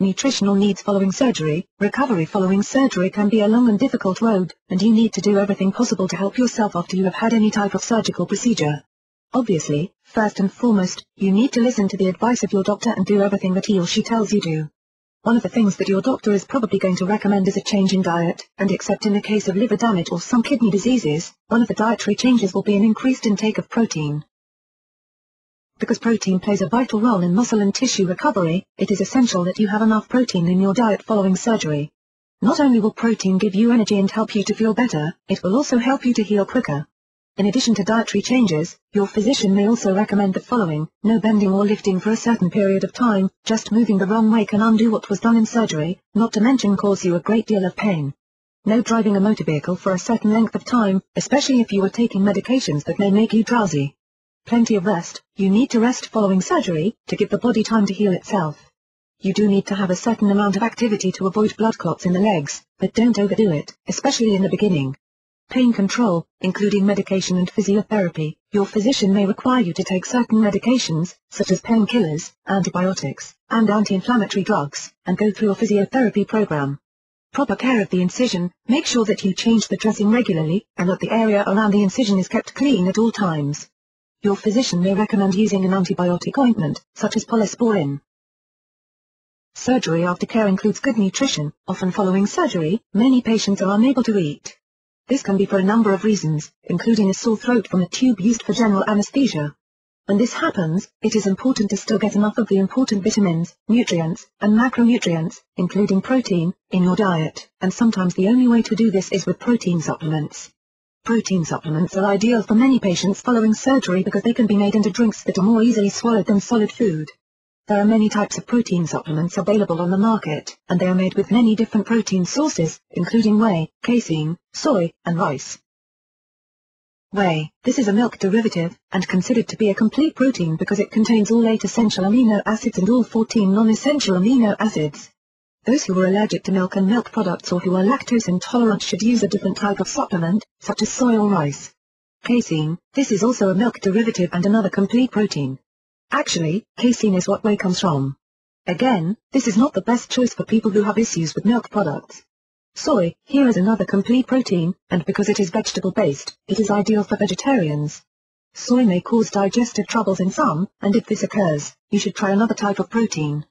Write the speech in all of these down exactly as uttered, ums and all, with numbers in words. Nutritional needs following surgery. Recovery following surgery can be a long and difficult road, and you need to do everything possible to help yourself after you have had any type of surgical procedure. Obviously, first and foremost, you need to listen to the advice of your doctor and do everything that he or she tells you to. One of the things that your doctor is probably going to recommend is a change in diet, and except in the case of liver damage or some kidney diseases, one of the dietary changes will be an increased intake of protein. Because protein plays a vital role in muscle and tissue recovery, it is essential that you have enough protein in your diet following surgery. Not only will protein give you energy and help you to feel better, it will also help you to heal quicker. In addition to dietary changes, your physician may also recommend the following: no bending or lifting for a certain period of time, just moving the wrong way can undo what was done in surgery, not to mention cause you a great deal of pain. No driving a motor vehicle for a certain length of time, especially if you are taking medications that may make you drowsy. Plenty of rest. You need to rest following surgery, to give the body time to heal itself. You do need to have a certain amount of activity to avoid blood clots in the legs, but don't overdo it, especially in the beginning. Pain control, including medication and physiotherapy. Your physician may require you to take certain medications, such as painkillers, antibiotics, and anti-inflammatory drugs, and go through a physiotherapy program. Proper care of the incision. Make sure that you change the dressing regularly, and that the area around the incision is kept clean at all times. Your physician may recommend using an antibiotic ointment, such as polysporin. Surgery aftercare includes good nutrition. Often following surgery, many patients are unable to eat. This can be for a number of reasons, including a sore throat from a tube used for general anesthesia. When this happens, it is important to still get enough of the important vitamins, nutrients, and macronutrients, including protein, in your diet, and sometimes the only way to do this is with protein supplements. Protein supplements are ideal for many patients following surgery because they can be made into drinks that are more easily swallowed than solid food. There are many types of protein supplements available on the market, and they are made with many different protein sources, including whey, casein, soy, and rice. Whey. This is a milk derivative, and considered to be a complete protein because it contains all eight essential amino acids and all fourteen non-essential amino acids. Those who are allergic to milk and milk products or who are lactose intolerant should use a different type of supplement, such as soy or rice. Casein. This is also a milk derivative and another complete protein. Actually, casein is what whey comes from. Again, this is not the best choice for people who have issues with milk products. Soy. Here is another complete protein, and because it is vegetable-based, it is ideal for vegetarians. Soy may cause digestive troubles in some, and if this occurs, you should try another type of protein.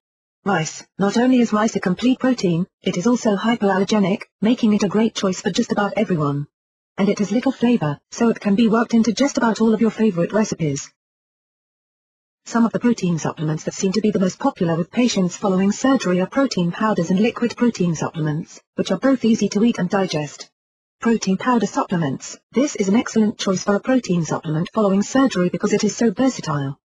Rice. Not only is rice a complete protein, it is also hypoallergenic, making it a great choice for just about everyone. And it has little flavor, so it can be worked into just about all of your favorite recipes. Some of the protein supplements that seem to be the most popular with patients following surgery are protein powders and liquid protein supplements, which are both easy to eat and digest. Protein powder supplements. This is an excellent choice for a protein supplement following surgery because it is so versatile.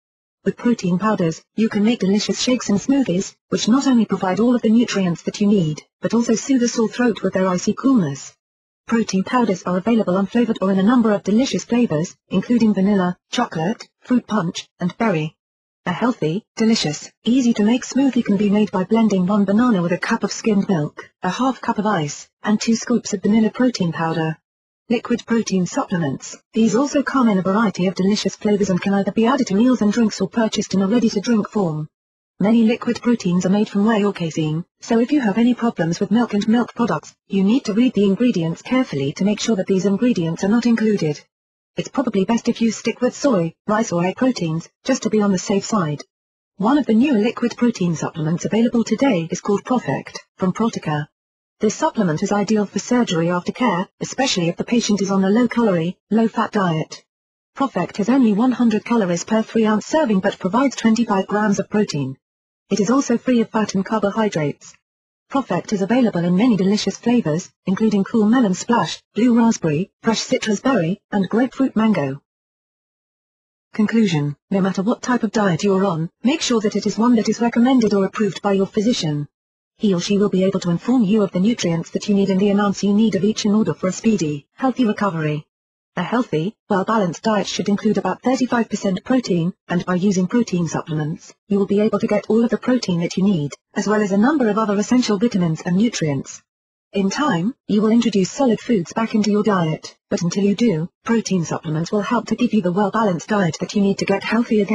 With protein powders, you can make delicious shakes and smoothies, which not only provide all of the nutrients that you need, but also soothe a sore throat with their icy coolness. Protein powders are available unflavored or in a number of delicious flavors, including vanilla, chocolate, fruit punch, and berry. A healthy, delicious, easy-to-make smoothie can be made by blending one banana with a cup of skimmed milk, a half cup of ice, and two scoops of vanilla protein powder. Liquid protein supplements. These also come in a variety of delicious flavors and can either be added to meals and drinks or purchased in a ready-to-drink form. Many liquid proteins are made from whey or casein, so if you have any problems with milk and milk products, you need to read the ingredients carefully to make sure that these ingredients are not included. It's probably best if you stick with soy, rice or whey proteins, just to be on the safe side. One of the newer liquid protein supplements available today is called Profect, from Protica. This supplement is ideal for surgery aftercare, especially if the patient is on a low-calorie, low-fat diet. Profect has only one hundred calories per three ounce serving but provides twenty-five grams of protein. It is also free of fat and carbohydrates. Profect is available in many delicious flavors, including cool melon splash, blue raspberry, fresh citrus berry, and grapefruit mango. Conclusion. No matter what type of diet you are on, make sure that it is one that is recommended or approved by your physician. He or she will be able to inform you of the nutrients that you need and the amounts you need of each in order for a speedy, healthy recovery. A healthy, well-balanced diet should include about thirty-five percent protein, and by using protein supplements, you will be able to get all of the protein that you need, as well as a number of other essential vitamins and nutrients. In time, you will introduce solid foods back into your diet, but until you do, protein supplements will help to give you the well-balanced diet that you need to get healthy again.